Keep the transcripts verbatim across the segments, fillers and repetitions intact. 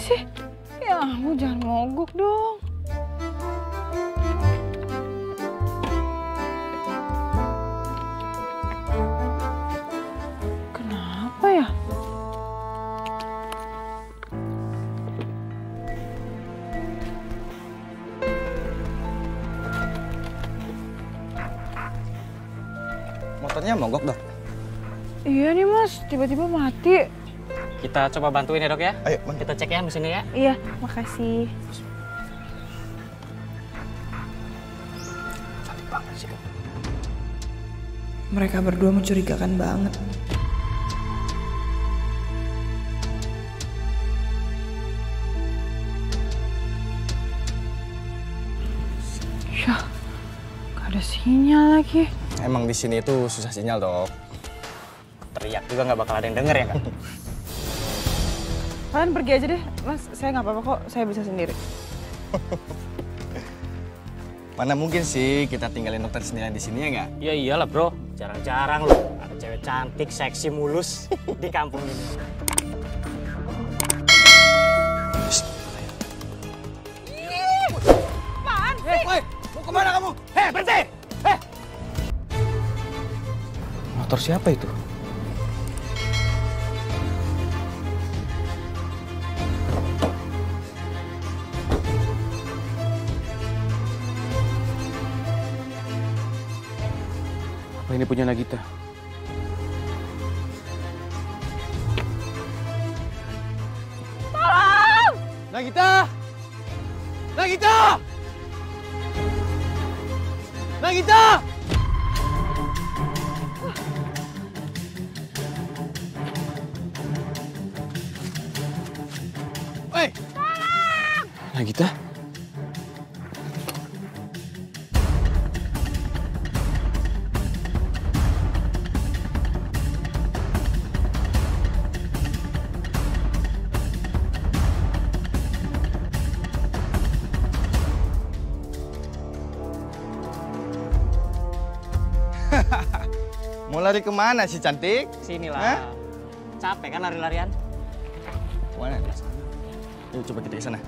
sih? Ya kamu jangan mogok dong. Kenapa ya? Motornya mogok, Dok? Iya nih, Mas. Tiba-tiba mati. Kita coba bantuin ya, Dok, ya? Ayo, man. Kita cek ya di sini ya. Iya, makasih. Cantik banget sih. Mereka berdua mencurigakan banget. Yah, gak ada sinyal lagi. Emang di sini itu susah sinyal, Dok. Teriak juga nggak bakal ada yang denger ya, Kak? Kalian pergi aja deh, Mas. Saya nggak apa-apa kok, saya bisa sendiri. Mana mungkin sih kita tinggalin dokter sendirian di sini, ya nggak? Ya iyalah, Bro. Jarang-jarang loh ada cewek cantik, seksi, mulus di kampung ini. Ih, apaan sih? Hei, woi, mau kemana kamu? Hei, berhenti! Hei! Motor siapa itu? Ini punya Nagita. Tolong! Nagita! Nagita! Nagita! Woi! Tolong! Nagita? Mau lari kemana sih, cantik? Sinilah. Hah? Capek kan lari-larian? Mana di sana? Yuk coba kita ke sana.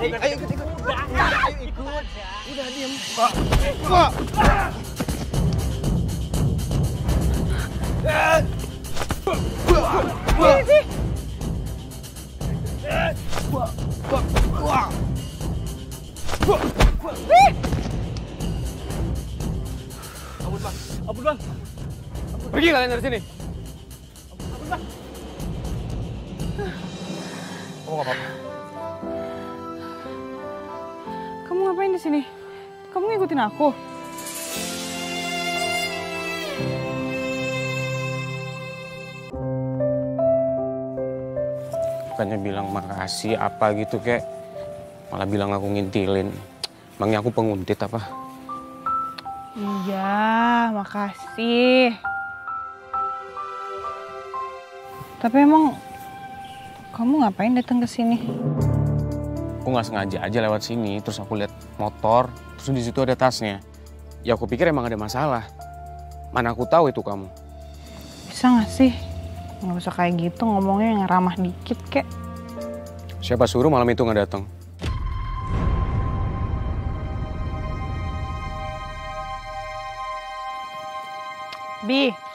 Ayo ikut, ikut. Udah, ayo ikut. Udah diam. Pak. Pak. Eh. Ini sih. Eh. Wah, wah, wah. Wah, wah. Ampun, Bang. Ampun, Bang. Pergi kalian dari sini. Ampun, Bang. Oh, enggak apa-apa. Ngapain di sini? Kamu ngikutin aku? Bukannya bilang makasih apa gitu, kek. Malah bilang aku ngintilin. Emangnya aku penguntit apa? Iya, makasih. Tapi emang kamu ngapain datang ke sini? Aku nggak sengaja aja lewat sini, terus aku lihat motor, terus di situ ada tasnya. Ya aku pikir emang ada masalah. Mana aku tahu itu kamu. Bisa nggak sih? Nggak usah kayak gitu ngomongnya, yang ramah dikit, kek. Siapa suruh malam itu nggak datang? Bi.